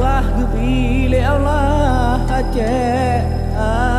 Wah, gubile Allah aja.